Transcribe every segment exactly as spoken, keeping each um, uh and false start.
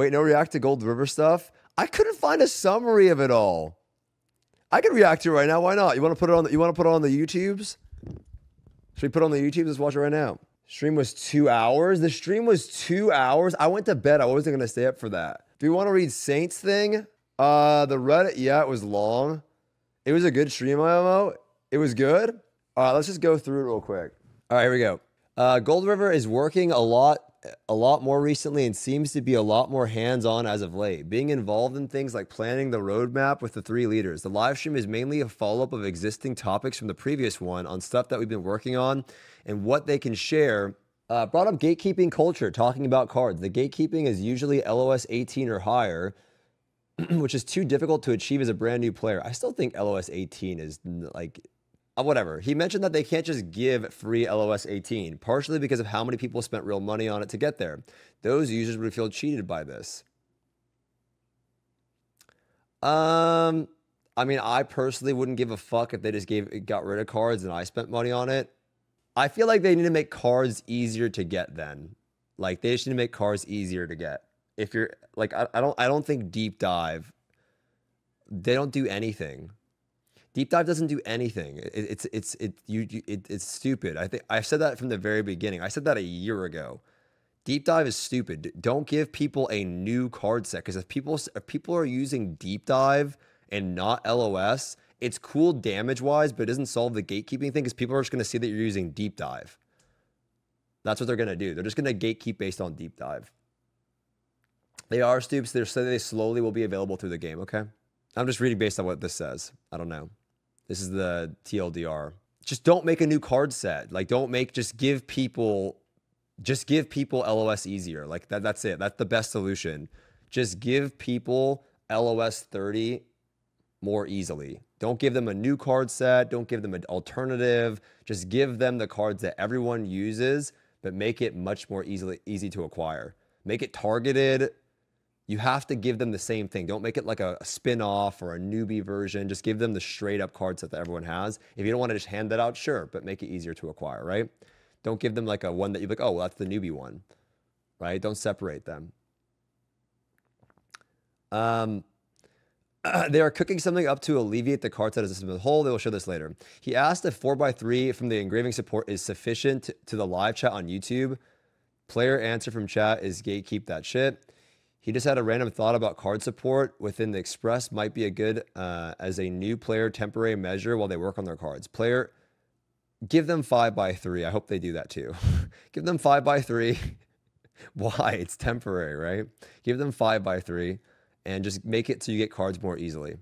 Wait, no react to Gold River stuff? I couldn't find a summary of it all. I could react to it right now. Why not? You want to put it on? The, you want to put it on the YouTubes? Should we put it on the YouTubes? Let's watch it right now. Stream was two hours. The stream was two hours. I went to bed. I wasn't gonna stay up for that. Do you want to read Saints thing? Uh, the Reddit. Yeah, it was long. It was a good stream, I M O. It was good. All right, let's just go through it real quick. All right, here we go. Uh, Gold River is working a lot, a lot more recently and seems to be a lot more hands-on as of late, being involved in things like planning the roadmap with the three leaders. The live stream is mainly a follow-up of existing topics from the previous one on stuff that we've been working on and what they can share. Uh, brought up gatekeeping culture, talking about cards. The gatekeeping is usually L O S eighteen or higher, which is too difficult to achieve as a brand new player. I still think L O S eighteen is like... whatever. He mentioned that they can't just give free L O S eighteen, partially because of how many people spent real money on it to get there. Those users would feel cheated by this. Um, I mean, I personally wouldn't give a fuck if they just gave got rid of cards and I spent money on it. I feel like they need to make cards easier to get then. Like, they just need to make cards easier to get. If you're, like, I, I don't, I don't think Deep Dive, they don't do anything. Deep Dive doesn't do anything. It, it's it's it you, you it, it's stupid. I think I said that from the very beginning. I said that a year ago. Deep Dive is stupid. Don't give people a new card set, because if people if people are using Deep Dive and not L O S, it's cool damage wise, but it doesn't solve the gatekeeping thing, because people are just going to see that you're using Deep Dive. That's what they're going to do. They're just going to gatekeep based on Deep Dive. They are stoops. They're saying they slowly will be available through the game. Okay, I'm just reading based on what this says. I don't know. This is the T L D R. Just don't make a new card set. Like, don't make, just give people, just give people L O S easier. Like, that, that's it. That's the best solution. Just give people L O S thirty more easily. Don't give them a new card set. Don't give them an alternative. Just give them the cards that everyone uses, but make it much more easily easy to acquire. Make it targeted. You have to give them the same thing. Don't make it like a spin-off or a newbie version. Just give them the straight-up card set that everyone has. If you don't want to just hand that out, sure, but make it easier to acquire, right? Don't give them like a one that you're like, oh, well, that's the newbie one, right? Don't separate them. Um, uh, they are cooking something up to alleviate the card set as a system as a whole. They will show this later. He asked if four by three from the engraving support is sufficient to, to the live chat on YouTube. Player answer from chat is gatekeep that shit. He just had a random thought about card support within the Express might be a good uh, as a new player temporary measure while they work on their cards. Player, give them five by three. I hope they do that too. Give them five by three. Why? It's temporary, right? Give them five by three and just make it so you get cards more easily.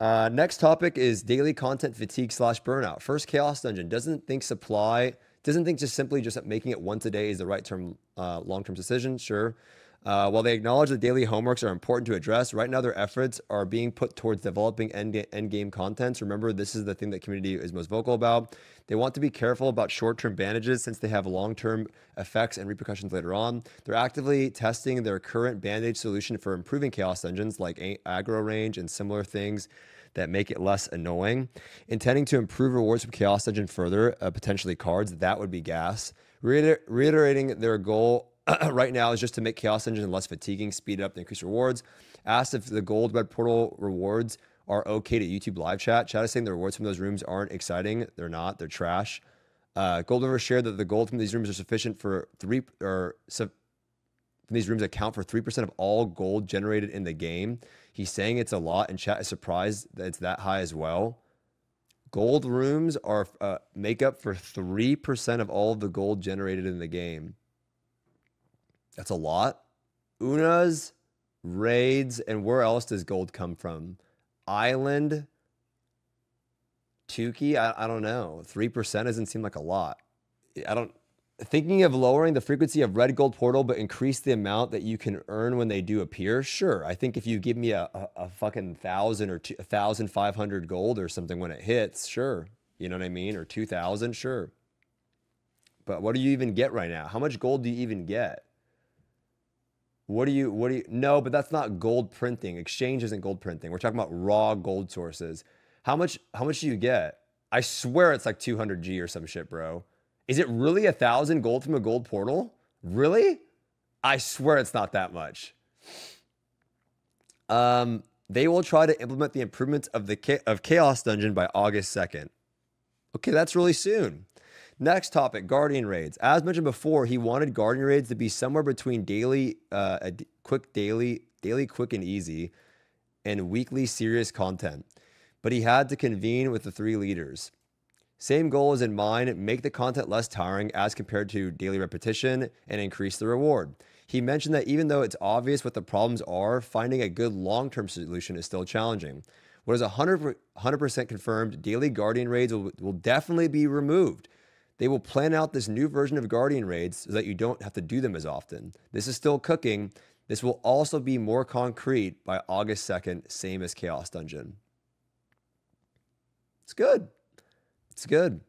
Uh, next topic is daily content fatigue slash burnout. First, Chaos Dungeon doesn't think supply, doesn't think just simply just making it once a day is the right term, uh, long-term decision. Sure. Uh, while they acknowledge that daily homeworks are important to address, right now their efforts are being put towards developing end, end game contents. Remember, this is the thing that community is most vocal about. They want to be careful about short-term bandages since they have long-term effects and repercussions later on. They're actively testing their current bandage solution for improving Chaos Dungeons, like aggro range and similar things that make it less annoying. Intending to improve rewards from Chaos Dungeon further, uh, potentially cards, that would be gas. Reiter- reiterating their goal right now is just to make Chaos Engine less fatiguing, speed it up, and increase rewards. Asked if the gold red portal rewards are okay to YouTube live chat. Chat is saying the rewards from those rooms aren't exciting. They're not. They're trash. Uh, Gold River shared that the gold from these rooms are sufficient for three or sub, from these rooms account for three percent of all gold generated in the game. He's saying it's a lot, and chat is surprised that it's that high as well. Gold rooms are uh, make up for three percent of all of the gold generated in the game. That's a lot. Unas, raids, and where else does gold come from? Island, Tukey, I, I don't know. three percent doesn't seem like a lot. I don't, thinking of lowering the frequency of red gold portal, but increase the amount that you can earn when they do appear. Sure, I think if you give me a, a, a fucking thousand or two, one thousand five hundred gold or something when it hits, sure. You know what I mean? Or two thousand, sure. But what do you even get right now? How much gold do you even get? What do you, what do you, no, but that's not gold printing. Exchange isn't gold printing. We're talking about raw gold sources. How much, how much do you get? I swear it's like two hundred G or some shit, bro. Is it really a thousand gold from a gold portal? Really? I swear it's not that much. Um, they will try to implement the improvements of the of Chaos Dungeon by August second. Okay, that's really soon. Next topic, Guardian Raids. As mentioned before, he wanted Guardian Raids to be somewhere between daily, uh, a quick daily, daily quick and easy, and weekly serious content. But he had to convene with the three leaders. Same goal is in mind, make the content less tiring as compared to daily repetition and increase the reward. He mentioned that even though it's obvious what the problems are, finding a good long-term solution is still challenging. What is one hundred percent confirmed, daily Guardian Raids will, will definitely be removed. They will plan out this new version of Guardian Raids so that you don't have to do them as often. This is still cooking. This will also be more concrete by August second, same as Chaos Dungeon. It's good. It's good.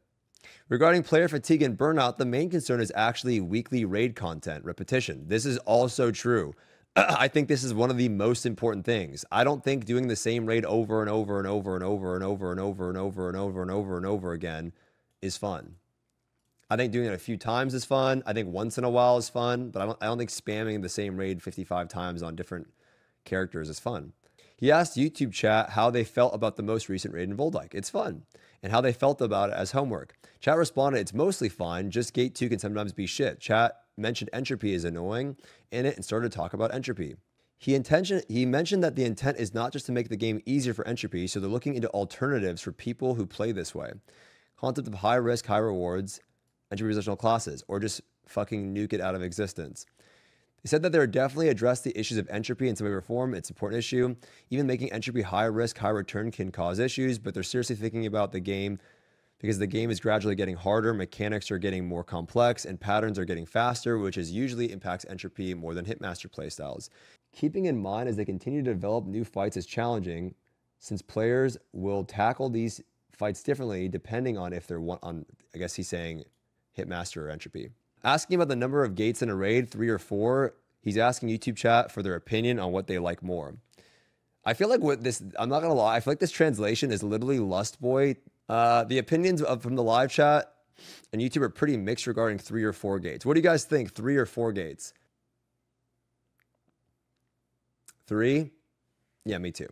Regarding player fatigue and burnout, the main concern is actually weekly raid content repetition. This is also true. I think this is one of the most important things. I don't think doing the same raid over and over and over and over and over and over and over and over and over and over again is fun. I think doing it a few times is fun. I think once in a while is fun, but I don't, I don't think spamming the same raid fifty-five times on different characters is fun. He asked YouTube chat how they felt about the most recent raid in Voldike. It's fun. And how they felt about it as homework. Chat responded, it's mostly fine, just Gate two can sometimes be shit. Chat mentioned entropy is annoying in it and started to talk about entropy. He, intention, he mentioned that the intent is not just to make the game easier for entropy, so they're looking into alternatives for people who play this way. Concept of high risk, high rewards, entropy positional classes, or just fucking nuke it out of existence. He said that they would definitely address the issues of entropy in some way or form. It's an important issue. Even making entropy high risk, high return can cause issues, but they're seriously thinking about the game because the game is gradually getting harder, mechanics are getting more complex, and patterns are getting faster, which is usually impacts entropy more than Hitmaster playstyles. Keeping in mind as they continue to develop new fights is challenging, since players will tackle these fights differently depending on if they're one on, I guess he's saying, Hitmaster or entropy. Asking about the number of gates in a raid, three or four, he's asking YouTube chat for their opinion on what they like more. I feel like what this, I'm not gonna lie, I feel like this translation is literally Lust Boy. Uh, the opinions of, from the live chat and YouTube are pretty mixed regarding three or four gates. What do you guys think, three or four gates? Three? Yeah, me too.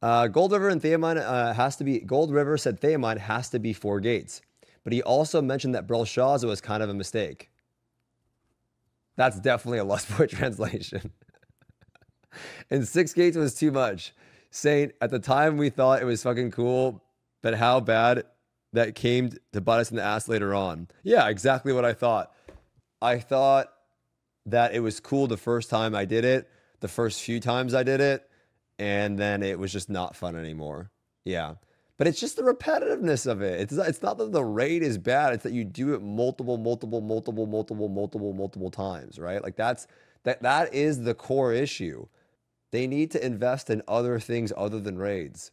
Uh, Gold River and Thaemine uh, has to be, Gold River said Thaemine has to be four gates. But he also mentioned that Brelshaza was kind of a mistake. That's definitely a Lust Boy translation. And six gates was too much. Saying, at the time we thought it was fucking cool, but how bad that came to bite us in the ass later on. Yeah, exactly what I thought. I thought that it was cool the first time I did it, the first few times I did it, and then it was just not fun anymore. Yeah. But it's just the repetitiveness of it. It's not, it's not that the raid is bad. It's that you do it multiple, multiple, multiple, multiple, multiple, multiple times, right? Like that's that that is the core issue. They need to invest in other things other than raids.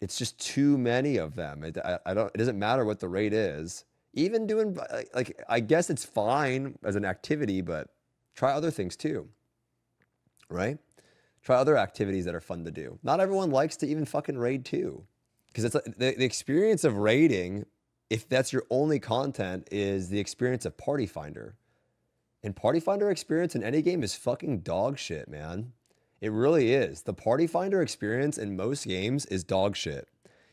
It's just too many of them. It, I, I don't. It doesn't matter what the raid is. Even doing like I guess it's fine as an activity, but try other things too, right? Try other activities that are fun to do. Not everyone likes to even fucking raid too. Because it's the, the experience of raiding, if that's your only content, is the experience of Party Finder. And Party Finder experience in any game is fucking dog shit, man. It really is. The Party Finder experience in most games is dog shit.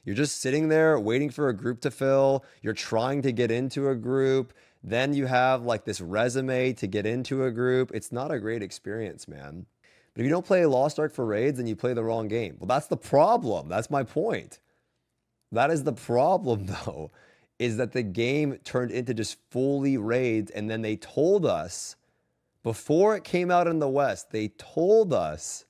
You're just sitting there waiting for a group to fill. You're trying to get into a group. Then you have like this resume to get into a group. It's not a great experience, man. But if you don't play Lost Ark for raids, then you play the wrong game. Well, that's the problem. That's my point. That is the problem, though, is that the game turned into just fully raids, and then they told us, before it came out in the West, they told us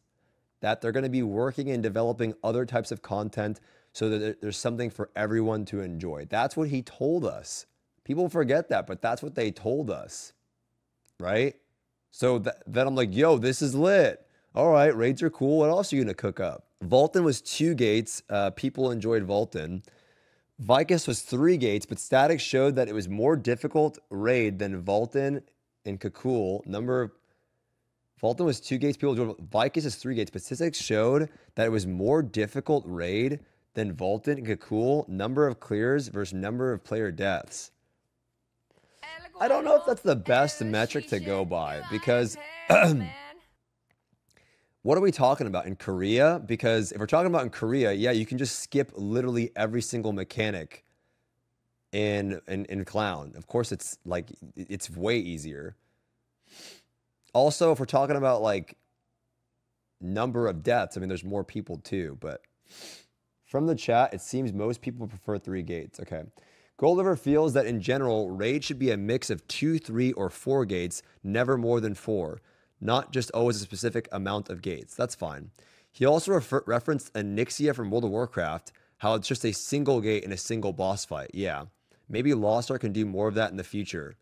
that they're going to be working and developing other types of content so that there's something for everyone to enjoy. That's what he told us. People forget that, but that's what they told us, right? So th then I'm like, yo, this is lit. All right, raids are cool. What else are you going to cook up? Valtan was two gates. Uh, people enjoyed Valtan. Vykas was three gates, but Static showed that it was more difficult raid than Valtan and Kakul. Number of... Valtan was two gates. People enjoyed... Vykas is three gates, but statistics showed that it was more difficult raid than Valtan and Kakul. Number of clears versus number of player deaths. I don't know if that's the best metric to go by because man. What are we talking about in Korea? Because if we're talking about in Korea, yeah, you can just skip literally every single mechanic in in, in Clown. Of course, it's like it's way easier. Also, if we're talking about like number of deaths, I mean, there's more people too. But from the chat, it seems most people prefer three gates. Okay. Gold River feels that in general, raid should be a mix of two, three, or four gates, never more than four, not just always a specific amount of gates. That's fine. He also refer referenced Onyxia from World of Warcraft, how it's just a single gate in a single boss fight. Yeah, maybe Lost Ark can do more of that in the future.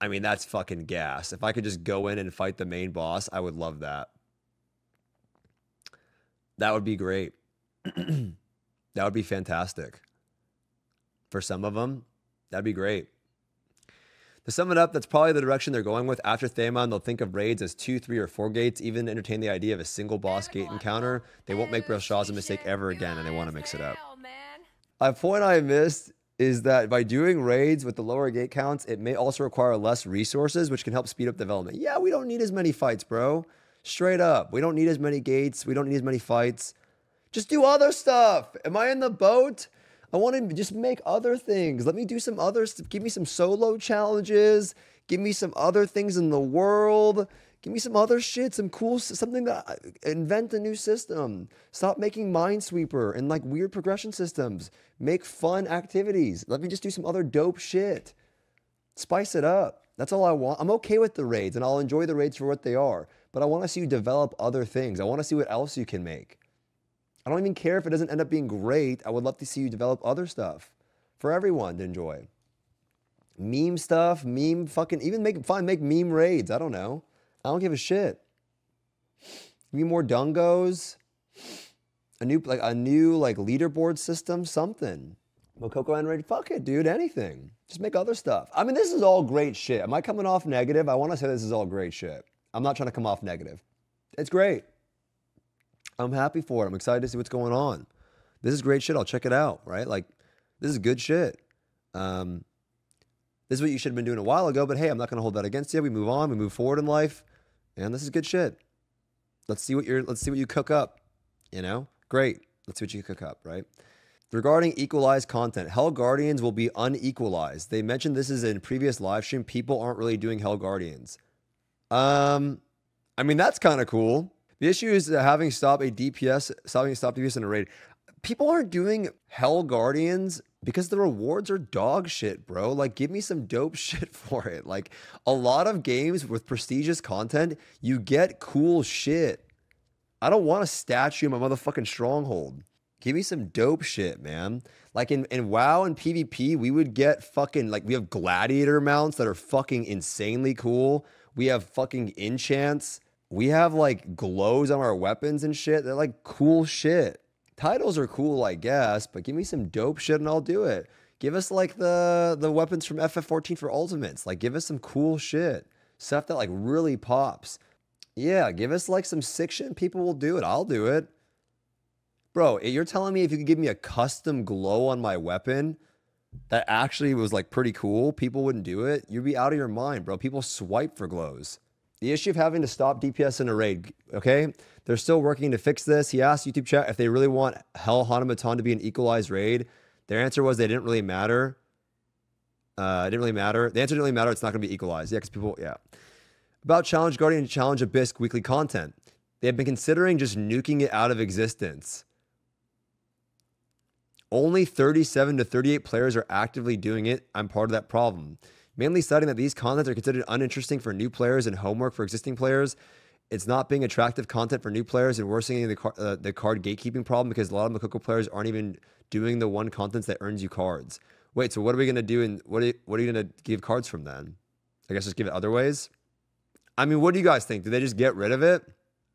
I mean, that's fucking gas. If I could just go in and fight the main boss, I would love that. That would be great. That would be fantastic. For some of them, that'd be great. To sum it up, that's probably the direction they're going with. After Thaemine, they'll think of raids as two, three, or four gates, even entertain the idea of a single boss gate encounter. They won't make Brelshaza mistake ever again, and they want to mix it up. A point I missed is that by doing raids with the lower gate counts, it may also require less resources, which can help speed up development. Yeah, we don't need as many fights, bro. Straight up. We don't need as many gates. We don't need as many fights. Just do other stuff. Am I in the boat? I want to just make other things. Let me do some other stuff. Give me some solo challenges. Give me some other things in the world. Give me some other shit, some cool, something that, invent a new system. Stop making Minesweeper and like weird progression systems. Make fun activities. Let me just do some other dope shit. Spice it up. That's all I want. I'm okay with the raids and I'll enjoy the raids for what they are, but I want to see you develop other things. I want to see what else you can make. I don't even care if it doesn't end up being great. I would love to see you develop other stuff for everyone to enjoy. Meme stuff, meme fucking, even make fun, make meme raids. I don't know. I don't give a shit. Give me more dungos, a new like a new like leaderboard system, something. Mokoko and raid, fuck it, dude. Anything. Just make other stuff. I mean, this is all great shit. Am I coming off negative? I want to say this is all great shit. I'm not trying to come off negative. It's great. I'm happy for it. I'm excited to see what's going on. This is great shit. I'll check it out, right? Like, this is good shit. Um, this is what you should have been doing a while ago, but hey, I'm not going to hold that against you. We move on. We move forward in life, and this is good shit. Let's see what you're, let's see what you cook up, you know? Great. Let's see what you cook up, right? Regarding equalized content, Hell Guardians will be unequalized. They mentioned this is in previous live stream. People aren't really doing Hell Guardians. Um, I mean, that's kind of cool. The issue is that having stop a D P S, stopping a stop D P S in a raid. People aren't doing Hell Guardians because the rewards are dog shit, bro. Like, give me some dope shit for it. Like, a lot of games with prestigious content, you get cool shit. I don't want a statue in my motherfucking stronghold. Give me some dope shit, man. Like, in, in WoW and PvP, we would get fucking, like, we have gladiator mounts that are fucking insanely cool. We have fucking enchants. We have like glows on our weapons and shit. They're like cool shit. Titles are cool, I guess, but give me some dope shit and I'll do it. Give us like the, the weapons from F F fourteen for ultimates. Like, give us some cool shit. Stuff that like really pops. Yeah, give us like some sick shit and people will do it. I'll do it. Bro, you're telling me if you could give me a custom glow on my weapon that actually was like pretty cool, people wouldn't do it? You'd be out of your mind, bro. People swipe for glows. The issue of having to stop D P S in a raid, okay? They're still working to fix this. He asked YouTube chat if they really want Hell Hanamaton to be an equalized raid. Their answer was they didn't really matter. Uh, it didn't really matter. The answer didn't really matter. It's not going to be equalized. Yeah, because people, yeah. About Challenge Guardian and Challenge Abyss weekly content. They have been considering just nuking it out of existence. Only thirty-seven to thirty-eight players are actively doing it. I'm part of that problem. Mainly citing that these contents are considered uninteresting for new players and homework for existing players. It's not being attractive content for new players and worsening the, car uh, the card gatekeeping problem because a lot of Makoko players aren't even doing the one contents that earns you cards. Wait, so what are we going to do and what are you, what are you going to give cards from then? I guess just give it other ways? I mean, what do you guys think? Did they just get rid of it?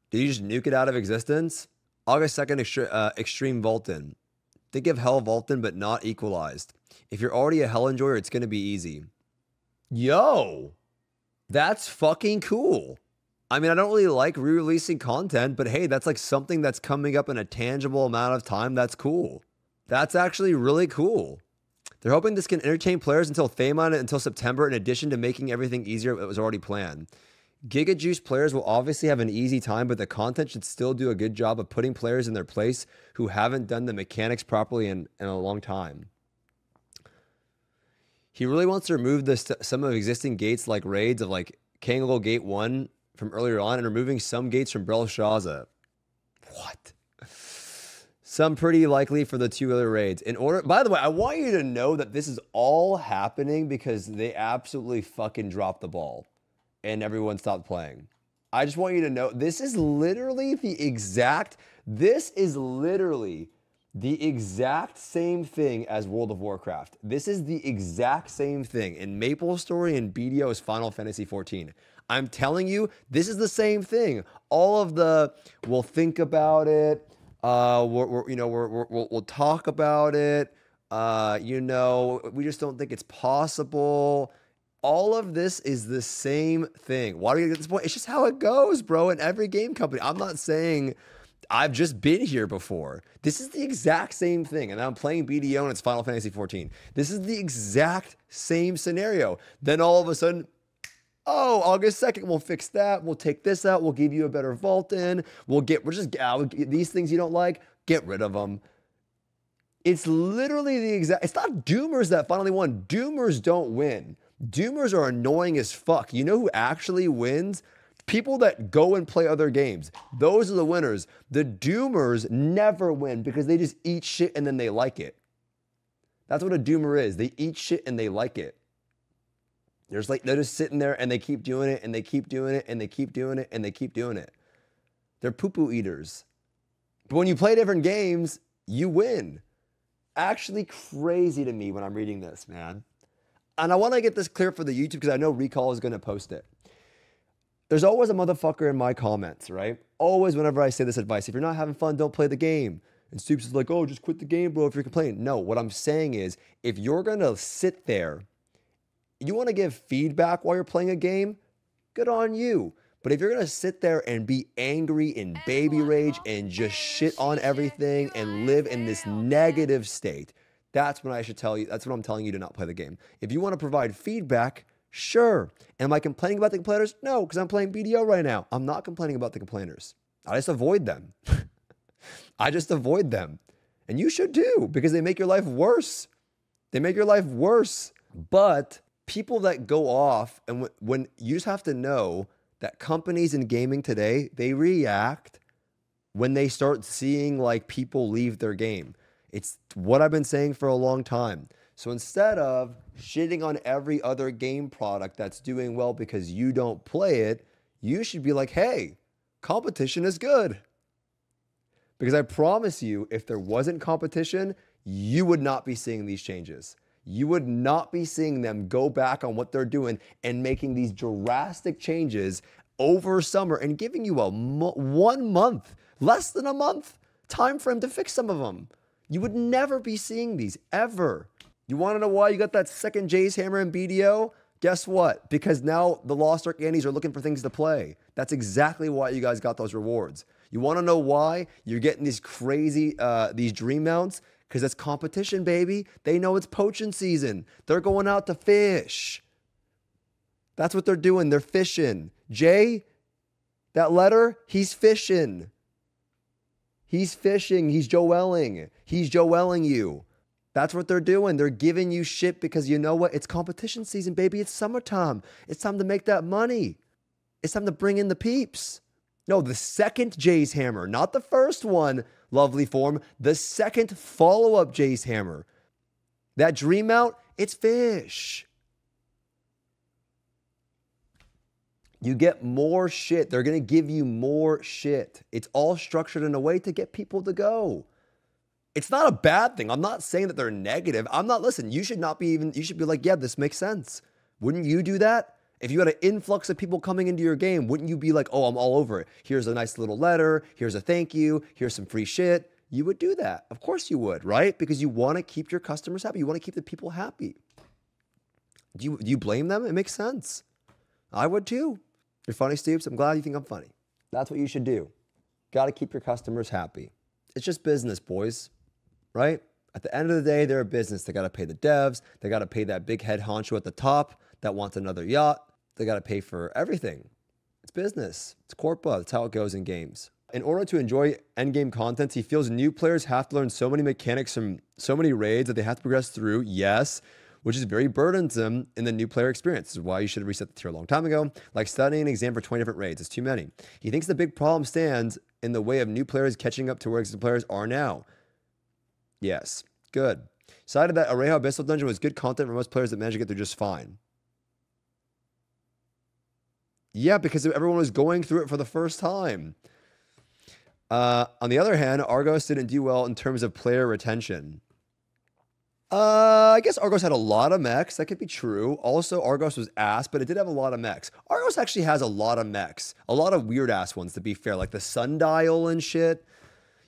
Did you just nuke it out of existence? August second, extre uh, Extreme Valtan. Think of Hell Valtan, but not equalized. If you're already a Hell enjoyer, it's going to be easy. Yo, that's fucking cool. I mean, I don't really like re-releasing content, but hey, that's like something that's coming up in a tangible amount of time. That's cool. That's actually really cool. They're hoping this can entertain players until Thaemine, until September, in addition to making everything easier that was already planned. Giga Juice players will obviously have an easy time, but the content should still do a good job of putting players in their place who haven't done the mechanics properly in, in a long time. He really wants to remove the st some of existing gates like raids of like Kangle Gate one from earlier on and removing some gates from Brelshaza. What? Some pretty likely for the two other raids. In order, by the way, I want you to know that this is all happening because they absolutely fucking dropped the ball and everyone stopped playing. I just want you to know, this is literally the exact, this is literally the exact same thing as World of Warcraft. This is the exact same thing in MapleStory and B D O is Final Fantasy fourteen. I'm telling you, this is the same thing. All of the, we'll think about it. Uh, we're, we're, you know, we're, we're, we'll, we'll talk about it. Uh, you know, we just don't think it's possible. All of this is the same thing. Why do we get to this point? It's just how it goes, bro. In every game company, I'm not saying I've just been here before. This is the exact same thing. And I'm playing B D O and it's Final Fantasy fourteen. This is the exact same scenario. Then all of a sudden, oh, August second, we'll fix that. We'll take this out. We'll give you a better Valtan. We'll get, we're just, uh, these things you don't like, get rid of them. It's literally the exact, it's not Doomers that finally won. Doomers don't win. Doomers are annoying as fuck. You know who actually wins? People that go and play other games. Those are the winners. The Doomers never win because they just eat shit and then they like it. That's what a Doomer is. They eat shit and they like it. They're just, like, they're just sitting there and they keep doing it and they keep doing it and they keep doing it and they keep doing it. They're poo-poo eaters. But when you play different games, you win. Actually crazy to me when I'm reading this, man. And I want to get this clear for the YouTube because I know Recall is going to post it. There's always a motherfucker in my comments, right? Always whenever I say this advice. If you're not having fun, don't play the game. And Stoopzz is like, oh, just quit the game, bro, if you're complaining. No, what I'm saying is if you're going to sit there, you want to give feedback while you're playing a game? Good on you. But if you're going to sit there and be angry in baby rage and just shit on everything and live in this negative state, that's when I should tell you, that's what I'm telling you to not play the game. If you want to provide feedback, sure. Am I complaining about the complainers? No, because I'm playing B D O right now. I'm not complaining about the complainers. I just avoid them. I just avoid them. And you should too, because they make your life worse. They make your life worse. But people that go off, and when, when you just have to know that companies in gaming today, they react when they start seeing like people leave their game. It's what I've been saying for a long time. So instead of shitting on every other game product that's doing well because you don't play it, you should be like, hey, competition is good. Because I promise you, if there wasn't competition, you would not be seeing these changes. You would not be seeing them go back on what they're doing and making these drastic changes over summer and giving you a mo one month, less than a month time frame to fix some of them. You would never be seeing these ever. You want to know why you got that second Jay's hammer in B D O? Guess what? Because now the Lost Ark Annies are looking for things to play. That's exactly why you guys got those rewards. You want to know why you're getting these crazy, uh, these dream mounts? Because it's competition, baby. They know it's poaching season. They're going out to fish. That's what they're doing. They're fishing. Jay, that letter, he's fishing. He's fishing. He's Joelling. He's Joelling you. That's what they're doing. They're giving you shit because you know what? It's competition season, baby. It's summertime. It's time to make that money. It's time to bring in the peeps. No, the second Jay's hammer, not the first one. Lovely form. The second follow-up Jay's hammer. That dream out, it's fish. You get more shit. They're going to give you more shit. It's all structured in a way to get people to go. It's not a bad thing. I'm not saying that they're negative. I'm not, listen, you should not be even, you should be like, yeah, this makes sense. Wouldn't you do that? If you had an influx of people coming into your game, wouldn't you be like, oh, I'm all over it. Here's a nice little letter. Here's a thank you. Here's some free shit. You would do that. Of course you would, right? Because you want to keep your customers happy. You want to keep the people happy. Do you, do you blame them? It makes sense. I would too. You're funny, Stoopzz. I'm glad you think I'm funny. That's what you should do. Got to keep your customers happy. It's just business, boys, right? At the end of the day, they're a business. They got to pay the devs. They got to pay that big head honcho at the top that wants another yacht. They got to pay for everything. It's business. It's corpa. That's how it goes in games. In order to enjoy endgame content, he feels new players have to learn so many mechanics from so many raids that they have to progress through, yes, which is very burdensome in the new player experience. This is why you should have reset the tier a long time ago, like studying an exam for twenty different raids. It's too many. He thinks the big problem stands in the way of new players catching up to where existing players are now. Yes, good. Cited that Areha Abyssal Dungeon was good content for most players that managed to get through just fine. Yeah, because everyone was going through it for the first time. Uh, on the other hand, Argos didn't do well in terms of player retention. Uh, I guess Argos had a lot of mechs. That could be true. Also, Argos was ass, but it did have a lot of mechs. Argos actually has a lot of mechs. A lot of weird-ass ones, to be fair. Like the sundial and shit.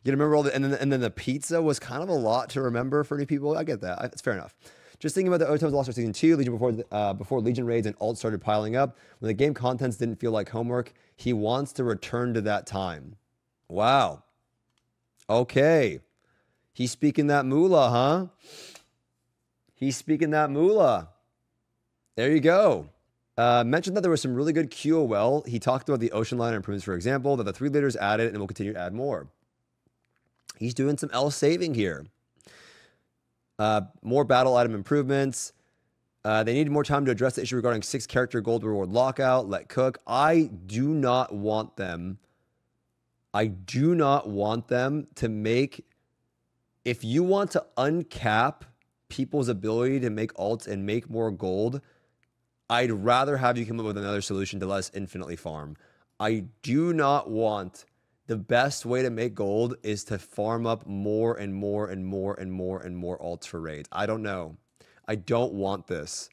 You remember all the... And then, and then the pizza was kind of a lot to remember for new people. I get that. It's fair enough. Just thinking about the O T Ms Lost Ark Season two, Legion before, uh, before Legion raids and alt started piling up. When the game contents didn't feel like homework, he wants to return to that time. Wow. Okay. He's speaking that moolah, huh? He's speaking that moolah. There you go. Uh, mentioned that there was some really good Q O L. He talked about the ocean liner improvements, for example, that the three leaders added and will continue to add more. He's doing some L saving here. Uh, more battle item improvements. Uh, they need more time to address the issue regarding six character gold reward lockout. Let cook. I do not want them. I do not want them to make, if you want to uncap people's ability to make alts and make more gold, I'd rather have you come up with another solution to less infinitely farm. I do not want, the best way to make gold is to farm up more and more and more and more and more alts for raids. I don't know. I don't want this.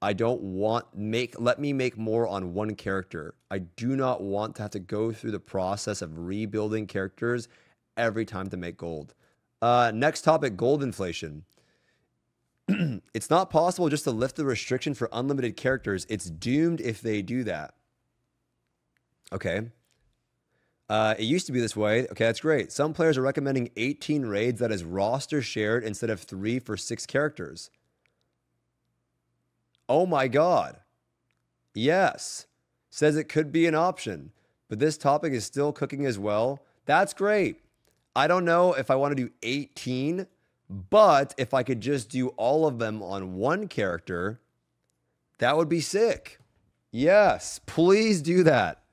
I don't want, make, let me make more on one character. I do not want to have to go through the process of rebuilding characters every time to make gold. Uh, next topic, gold inflation. It's not possible just to lift the restriction for unlimited characters. It's doomed if they do that. Okay. Uh, it used to be this way. Okay, that's great. Some players are recommending eighteen raids that is roster shared instead of three for six characters. Oh my God. Yes. Says it could be an option, but this topic is still cooking as well. That's great. I don't know if I want to do eighteen, but if I could just do all of them on one character, that would be sick. Yes, please do that.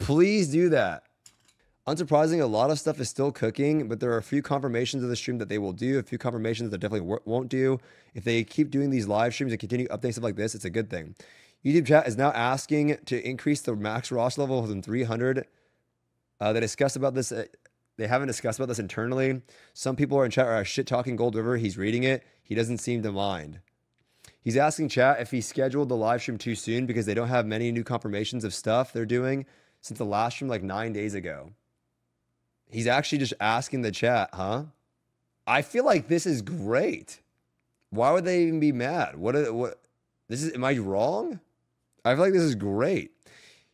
Please do that. Unsurprisingly, a lot of stuff is still cooking, but there are a few confirmations of the stream that they will do, a few confirmations that they definitely won't do. If they keep doing these live streams and continue updating stuff like this, it's a good thing. YouTube chat is now asking to increase the max roster level from three hundred. Uh, they discussed about this. Uh, they haven't discussed about this internally. Some people are in chat are shit-talking Gold River. He's reading it. He doesn't seem to mind. He's asking chat if he scheduled the live stream too soon because they don't have many new confirmations of stuff they're doing since the last stream like nine days ago. He's actually just asking the chat, huh? I feel like this is great. Why would they even be mad? What? Are, what? This is. Am I wrong? I feel like this is great.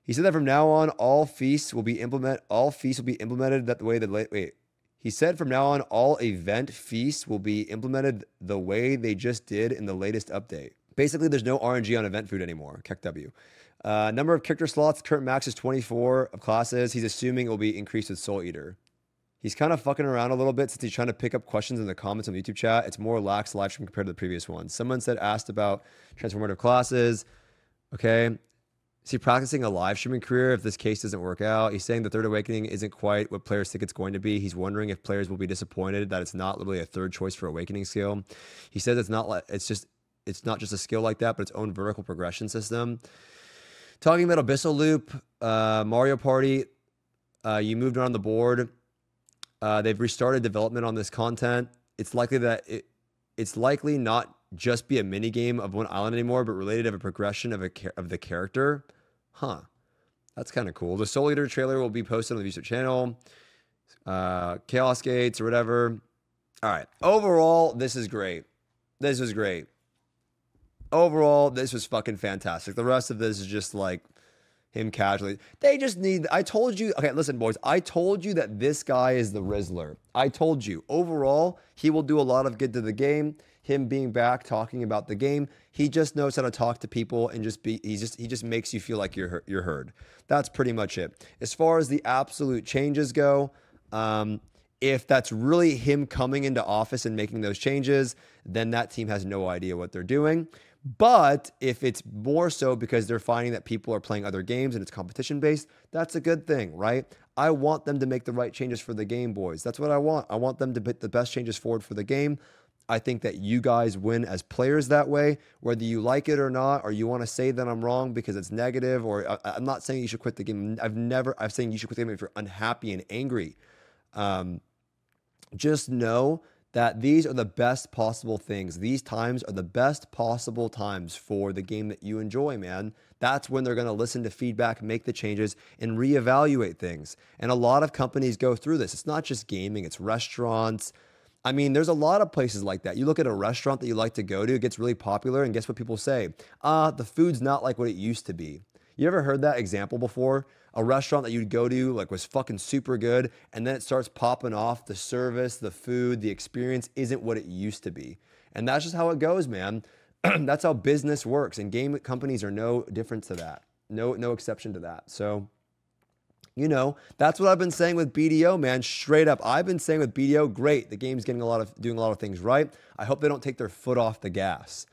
He said that from now on, all feasts will be implement. All feasts will be implemented that the way that wait. He said from now on, all event feasts will be implemented the way they just did in the latest update. Basically, there's no R N G on event food anymore. Kek W. Uh, number of character slots. Current max is twenty-four of classes. He's assuming it will be increased with Soul Eater. He's kind of fucking around a little bit since he's trying to pick up questions in the comments on the YouTube chat. It's more lax live stream compared to the previous one. Someone said asked about transformative classes. Okay. Is he practicing a live streaming career if this case doesn't work out? He's saying the Third Awakening isn't quite what players think it's going to be. He's wondering if players will be disappointed that it's not literally a third choice for Awakening skill. He says it's not like it's just it's not just a skill like that, but its own vertical progression system. Talking about Abyssal Loop, uh, Mario Party, uh, you moved around the board. Uh, they've restarted development on this content. It's likely that it, it's likely not just be a mini game of one island anymore, but related of a progression of a of the character. Huh, that's kind of cool. The Soul Eater trailer will be posted on the YouTube channel. Uh, Chaos Gates or whatever. All right. Overall, this is great. This was great. Overall, this was fucking fantastic. The rest of this is just like him casually. They just need, I told you, okay, listen, boys, I told you that this guy is the Rizzler. I told you, overall, he will do a lot of good to the game. him being back talking about the game. He just knows how to talk to people and just be, he just, he just makes you feel like you're, you're heard. That's pretty much it. As far as the absolute changes go, um, if that's really him coming into office and making those changes, then that team has no idea what they're doing. But if it's more so because they're finding that people are playing other games and it's competition-based, that's a good thing, right? I want them to make the right changes for the Game Boys. That's what I want. I want them to put the best changes forward for the game. I think that you guys win as players that way, whether you like it or not, or you want to say that I'm wrong because it's negative, or I, I'm not saying you should quit the game. I've never, I'm saying you should quit the game if you're unhappy and angry. Um, just know that these are the best possible things. These times are the best possible times for the game that you enjoy, man. That's when they're gonna listen to feedback, make the changes, and reevaluate things. And a lot of companies go through this. It's not just gaming, it's restaurants. I mean, there's a lot of places like that. You look at a restaurant that you like to go to, it gets really popular, and guess what people say? Uh, the food's not like what it used to be. You ever heard that example before? A restaurant that you'd go to like was fucking super good, and then it starts popping off. The service, the food, the experience isn't what it used to be. And that's just how it goes, man. That's how business works, and game companies are no different to that. No, no exception to that. So, you know, that's what I've been saying with B D O, man. Straight up, I've been saying with B D O, great, the game's getting a lot of doing a lot of things right. I hope they don't take their foot off the gas,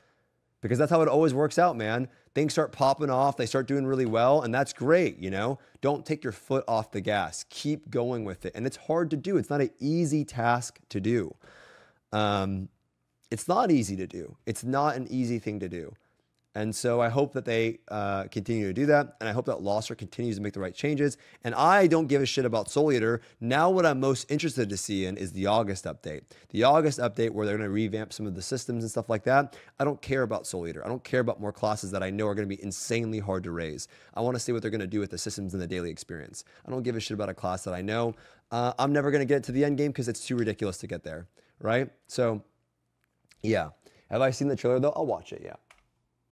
because that's how it always works out, man. Things start popping off, they start doing really well, and that's great, you know? Don't take your foot off the gas. Keep going with it. And it's hard to do. It's not an easy task to do. Um, it's not easy to do. It's not an easy thing to do. And so I hope that they uh, continue to do that, and I hope that Lost Ark continues to make the right changes. And I don't give a shit about Soul Eater. Now what I'm most interested to see in is the August update. The August update where they're going to revamp some of the systems and stuff like that. I don't care about Soul Eater. I don't care about more classes that I know are going to be insanely hard to raise. I want to see what they're going to do with the systems and the daily experience. I don't give a shit about a class that I know. Uh, I'm never going to get to the end game because it's too ridiculous to get there, right? So, yeah. Have I seen the trailer, though? I'll watch it, yeah.